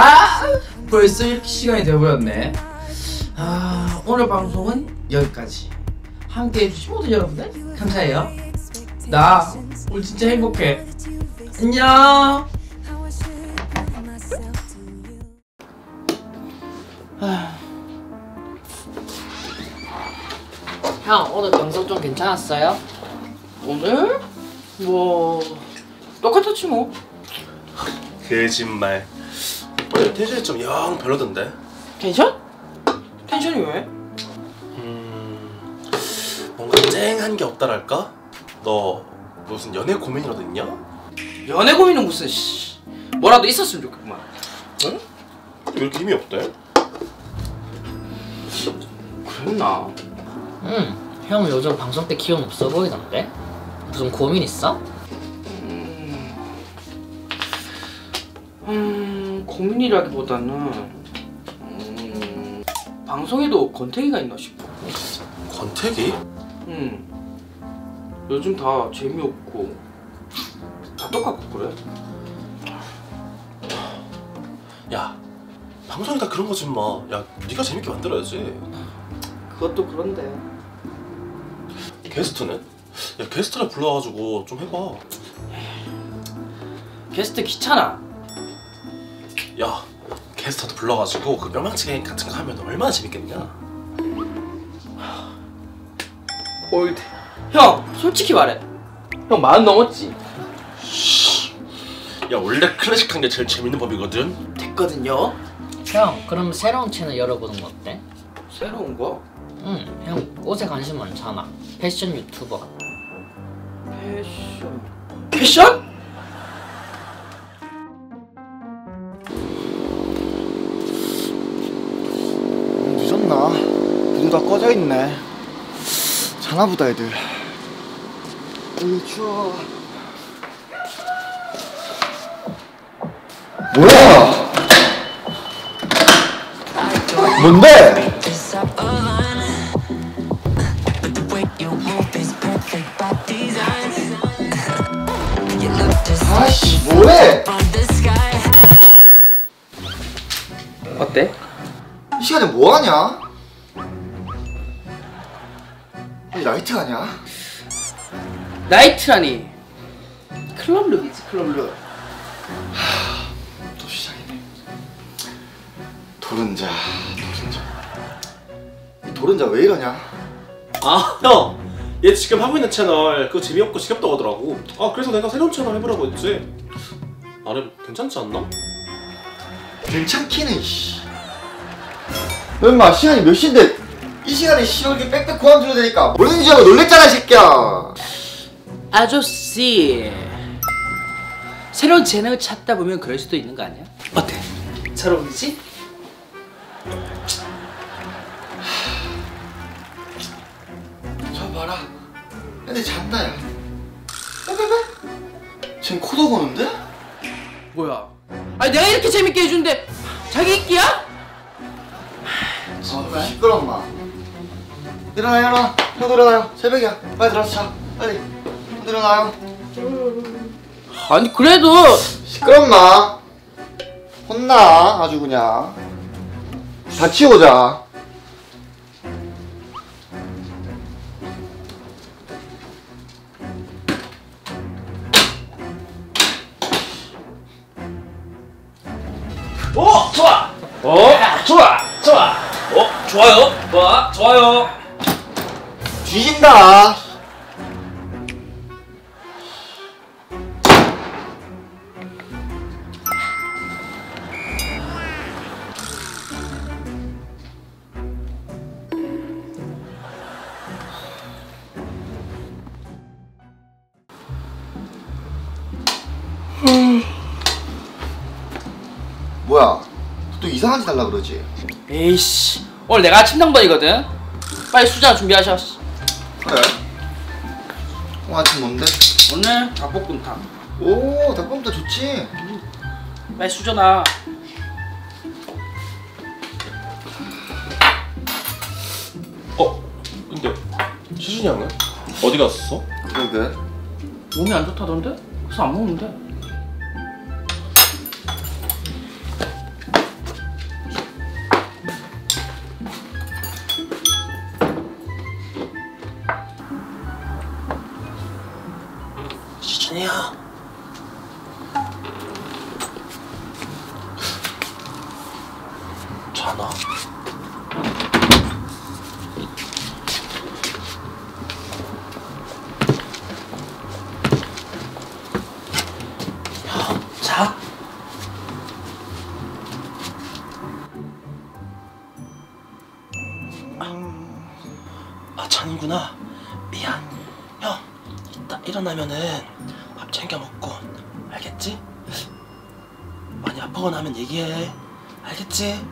아! 벌써 이렇게 시간이 되어버렸네. 아, 오늘 방송은 여기까지. 함께 해주신 모든 여러분들 감사해요. 나 오늘 진짜 행복해. 안녕. 형, 오늘 방송 좀 괜찮았어요? 오늘? 뭐... 똑같았지 뭐. 거짓말. 오늘 텐션이 좀 영 별로던데. 텐션? 텐션이 왜? 뭔가 쨍한 게 없다랄까? 너 무슨 연애 고민이라도 있냐? 연애 고민은 무슨 씨... 뭐라도 있었으면 좋겠구만. 응? 왜 이렇게 힘이 없대? 그랬나? 형 요즘 방송 때 기운 없어 보이던데? 무슨 고민 있어? 고민이라기보다는 방송에도 권태기가 있나 싶어. 권태기? 요즘 다 재미없고 다 똑같고 그래? 야, 방송이 다 그런 거지 마. 야, 네가 재밌게 만들어야지. 그것도 그런데. 게스트는? 야, 게스트를 불러가지고 좀 해봐. 게스트 귀찮아. 야, 게스트도 불러가지고 그 뼈망치게 같은 거 하면 얼마나 재밌겠냐? 올드. 형, 솔직히 말해. 형, 40 넘었지? 야, 원래 클래식한 게 제일 재밌는 법이거든? 됐거든요? 형, 그럼 새로운 채널 열어보는 거 어때? 새로운 거? 응, 형 옷에 관심 많잖아. 패션 유튜버. 패션... 패션? 늦었나? 눈 다 꺼져 있네. 자나 보다 애들. 으, 추워. 뭐야? 뭔데? 아씨, 뭐해? 어때? 이 시간에 뭐하냐? 아니, 나이트 가냐? 나이트라니. 클럽 룩이지, 클럽 룩. 또 시작이네. 도른자, 도른자. 이 도른자 왜 이러냐? 아, 형! 얘 지금 하고 있는 채널 그거 재미없고 지겹다고 하더라고. 아, 그래서 내가 새로운 채널 해보라고 했지. 나름 괜찮지 않나? 괜찮기는. 웬마 시간이 몇 시인데 이 시간에 시원하게 빽빽 고함 들어야 되니까 뭐든지 하고 놀랬잖아 새끼야. 아저씨, 새로운 재능을 찾다 보면 그럴 수도 있는 거 아니야? 어때? 잘 어울리지? 봐라, 애들 잔다. 야, 빼빼빼. 쟨 코도 거는데? 뭐야? 아니, 내가 이렇게 재밌게 해주는데 자기 인기야? 정말? 시끄러운 마. 일어나, 일어나. 형도 일어나요. 새벽이야. 빨리 들어서 자. 빨리. 형도 일어나요. 아니, 그래도. 시끄러운 마. 혼나. 아주 그냥 다 치우자. 오! 좋아! 오! 좋아! 좋아! 오! 좋아요! 좋아! 좋아요! 뒤진다! 뭐야? 또 이상한 짓 달라 그러지? 에이씨, 오늘 내가 아침당번이거든? 빨리 수저 준비하셔. 그래? 오늘 아침 뭔데? 오늘 닭볶음탕. 오, 닭볶음탕 좋지? 빨리 수저 놔. 어? 근데 시준이 형은? 어디 갔어? 그러게, 몸이 안 좋다던데? 그래서 안 먹는데? 신이야. 자나? 야, 자? 아, 잔이구나. 미안. 형, 이따 일어나면은 밥 챙겨 먹고, 알겠지? 많이 아프거나 하면 얘기해, 알겠지?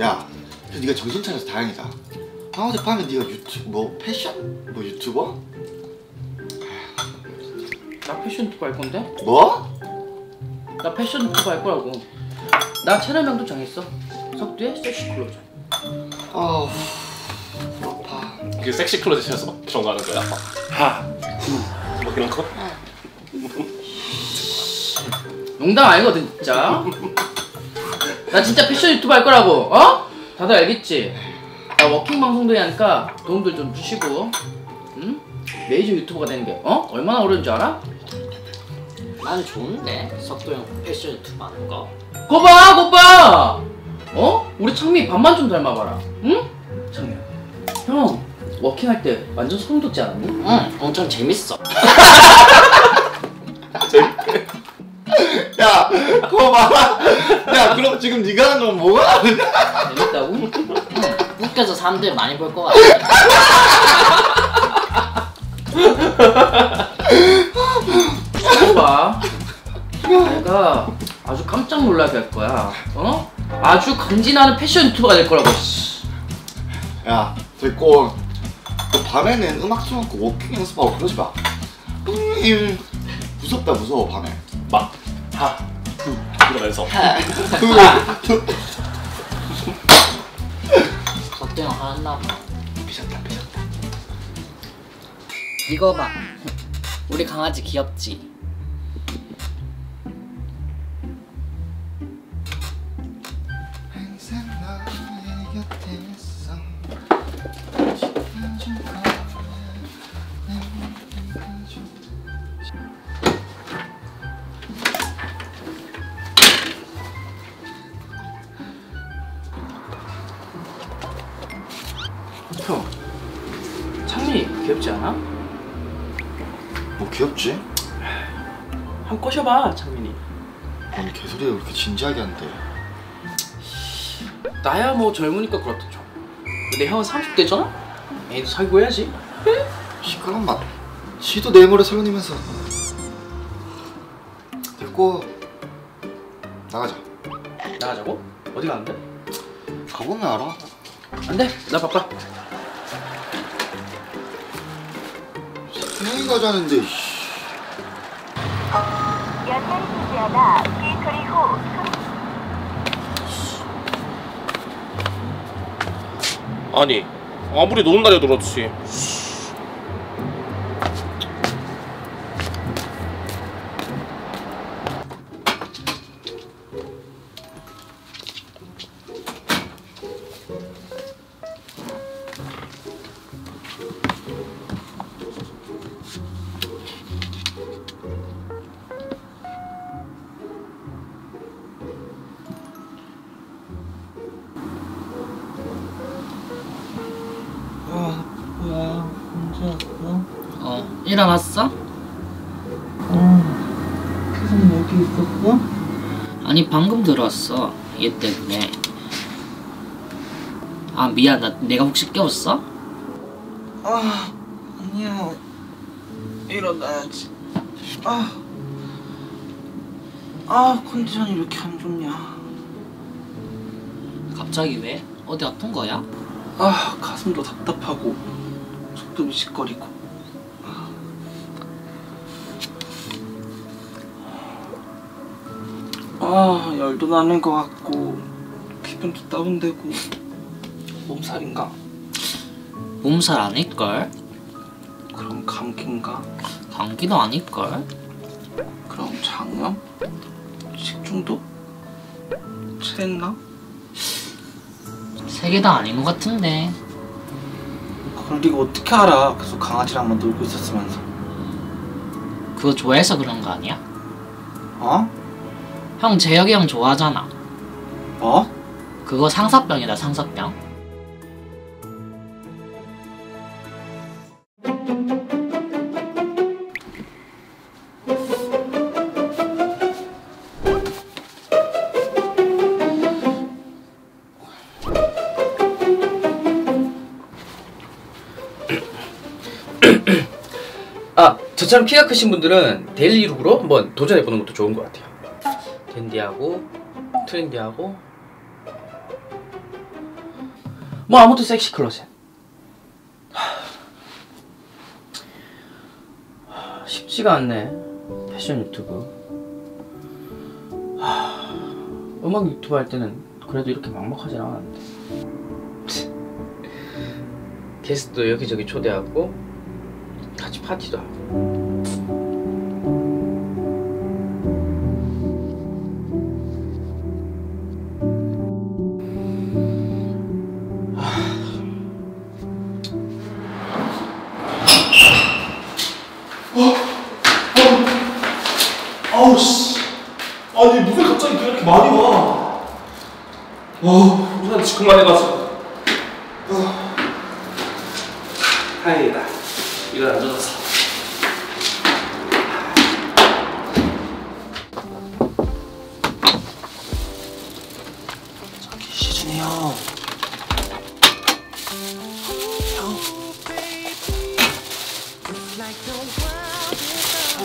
야, 그래서 네가 정신 차려서 다행이다. 아, 어젯밤에 네가 유튜브 패션? 유튜버? 나 패션 유튜브 할 건데? 뭐? 나 패션 유튜브 할 거라고. 나 채널명도 정했어. 석두의 섹시 클로저. 어우, 아파. 그게 섹시 클로저에서 막 그런 거 하는 거야? 하, 후, 막 이런 거? 농담 아니거든 진짜. 나 진짜 패션 유튜브 할 거라고, 어? 다들 알겠지? 나 워킹 방송도 해야 하니까 도움들 좀 주시고, 응? 메이저 유튜버가 되는 게, 어? 얼마나 어려운 줄 알아? 나는 좋은데, 석도 형 패션 유튜브 하는 거. 거봐, 거봐! 어? 우리 창민이 반만 좀 닮아봐라, 응? 창민아, 형 워킹 할 때 완전 소름 돋지 않았니? 응, 엄청 재밌어. 야, 그거 봐라. 야, 그럼 지금 네가 하는 건 뭐가 하는데? 재밌다고? 웃겨서 사람들 많이 볼 것 같아. 봐봐, 내가 아주 깜짝 놀라게 할 거야. 어? 아주 간지나는 패션 유튜버가 될 거라고. 야, 됐고, 너 밤에는 음악 틀어놓고 워킹 연습하고 그러지 마. 무섭다, 무서워 밤에. 막 하, 후 이러면서 석두 형 화났나 봐. 삐졌다 삐졌다. 이거 봐, 우리 강아지 귀엽지? 항상 너의 곁에 있어. 형, 창민이 귀엽지 않아? 뭐 귀엽지? 한번 꼬셔봐, 창민이. 아니 개소리야, 그렇게 진지하게 한대. 나야 뭐 젊으니까 그렇다 좀. 근데 형은 30대잖아? 애도 사귀고 해야지. 시끄러운 맛. 지도 내 머리 살로니면서. 됐고, 나가자. 나가자고? 어디 가는데? 가보면 알아. 안 돼, 나 바빠. 형이 가자는데. 아니, 아무리 노는 날이어도 그렇지. 일어났어? 계속 여기 있었어? 아니 방금 들어왔어. 얘 때문에. 아 미안, 내가 혹시 깨웠어? 아 아니야, 일어나야지. 아 컨디션이 왜 이렇게 안 좋냐. 갑자기 왜? 어디 아픈 거야? 아 가슴도 답답하고 속도 미식거리고. 열도 나는 것 같고, 피 기분도 다운되고. 몸살인가? 몸살 아닐걸? 그럼 감기인가? 감기도 아닐걸? 그럼 장염? 식중독? 체했나? 세 개 다 아닌 것 같은데. 그걸 네가 어떻게 알아? 계속 강아지랑만 놀고 있었으면서. 그거 좋아해서 그런 거 아니야? 어? 형 재혁이 형 좋아하잖아. 뭐? 그거 상사병이다, 상사병. 저처럼 키가 크신 분들은 데일리 룩으로 한번 도전해보는 것도 좋은 것 같아요. 댄디하고 트렌디하고 뭐 아무튼 섹시 클로젯. 쉽지가 않네. 패션 유튜브, 음악 유튜브 할 때는 그래도 이렇게 막막하진 않았는데. 게스트도 여기저기 초대하고 같이 파티도 하고. 아우씨, 아니 무슨 갑자기 비가 이렇게 많이 와. 우선 지금만 해봤어. 다행이다. 이건 안 젖었어. 저기 시준이 형.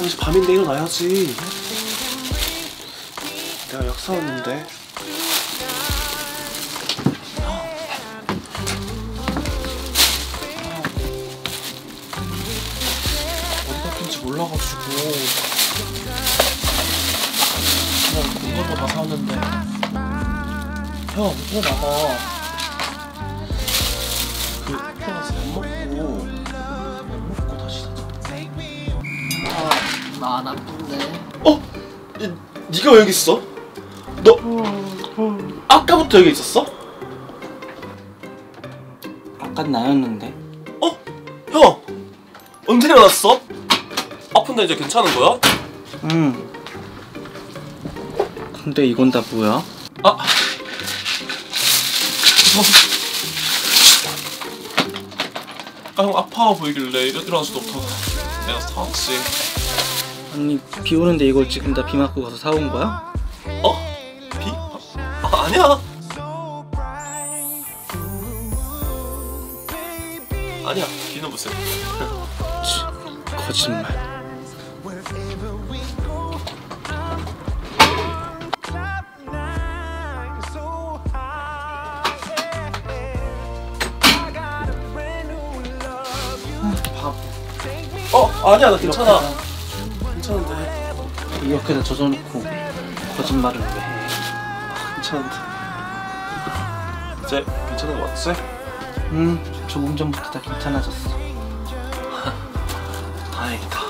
이제 밤인데 일어나야지. 내가 약속 왔는데. 어디갔는지 몰라가지고 그냥 이걸로 가서 왔는데. 형 이거 봐봐. 그 가서 밥 먹고 다시 자자. 나 안 아픈데. 네가 왜 여기 있어? 너 아까부터 여기 있었어? 아까 나였는데. 형 언제 일어났어? 아픈데 이제 괜찮은 거야? 응. 근데 이건 다 뭐야? 형 아파 보이길래 일어날 수도 없다고 내가 사왔지. 아니 비 오는데 이걸 지금 다 비 맞고 가서 사온 거야? 비? 아니야. 아니야. 비는 무슨? 거짓말. 밥. 아니야 나 괜찮아. 괜찮은데. 이렇게나 젖어놓고 거짓말을 왜 해. 괜찮은데. 이제 괜찮은 거 맞지? 응, 조금 전부터 다 괜찮아졌어. 다행이다.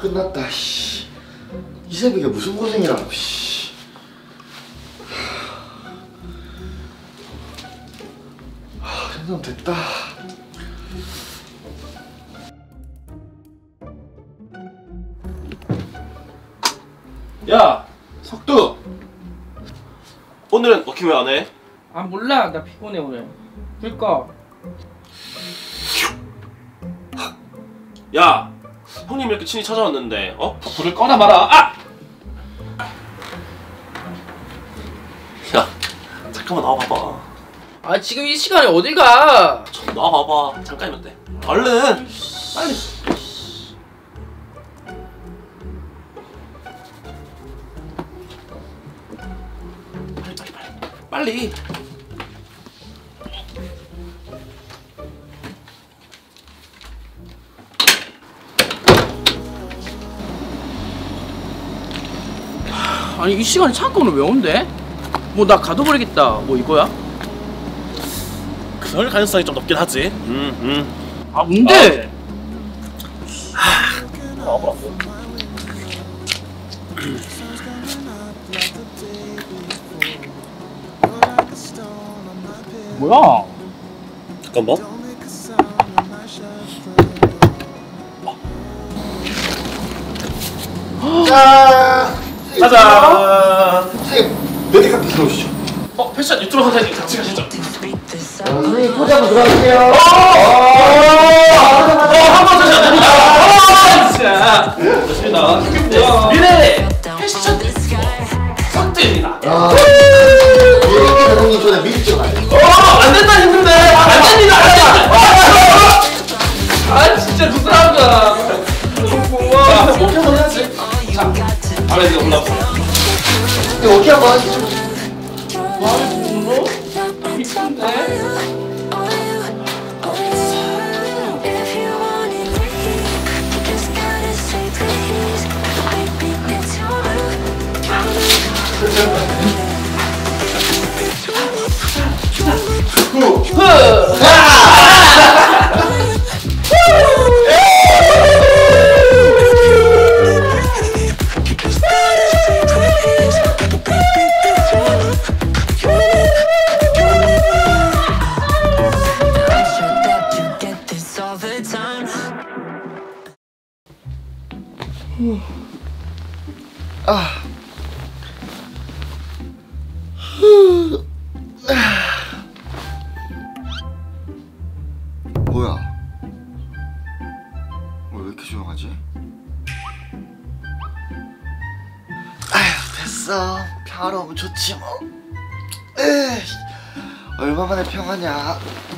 끝났다. 씨. 이 새벽에 무슨 고생이라고. 씨. 생선 됐다. 야, 석두. 오늘은 워킹 왜 안 해? 아 몰라, 나 피곤해 오늘. 불 꺼. 야. 형님 이렇게 친히 찾아왔는데, 불을 꺼나 마라. 야, 잠깐만 나와봐봐. 아 지금 이 시간에 어딜 가? 좀 나와봐봐. 잠깐이면 돼. 얼른. 빨리. 빨리. 빨리. 아니 이 시간에 창고는 왜 온대? 뭐 나 가둬버리겠다 뭐 이거야? 그럴 가능성이 좀 높긴 하지. 아 뭔데? 아, 아무렇고. 뭐야? 잠깐만. 짜잔! 선생님, 메디카페 들어오시죠. 패션 유튜브 선생님 같이 가시죠. 선생님, 포즈 한번 들어가세요. 한번 다시 안 됩니다. 자, 좋습니다. 미래 패션 석두입니다. 미래 선생님 전에 미리 찍어가야 돼요. 안 된다 했는데! 안 됩니다! 아, 진짜 누구라니까. 자, 오케이 한번 해야지. 자, 아래 이거 올라가. 오케이 한번 하시죠. 와, 이거 뭐로? 이쁜데? 뭐야? 왜 이렇게 조용하지? 아휴 됐어. 평화로우면 좋지 뭐. 에이, 얼마만에 평화냐.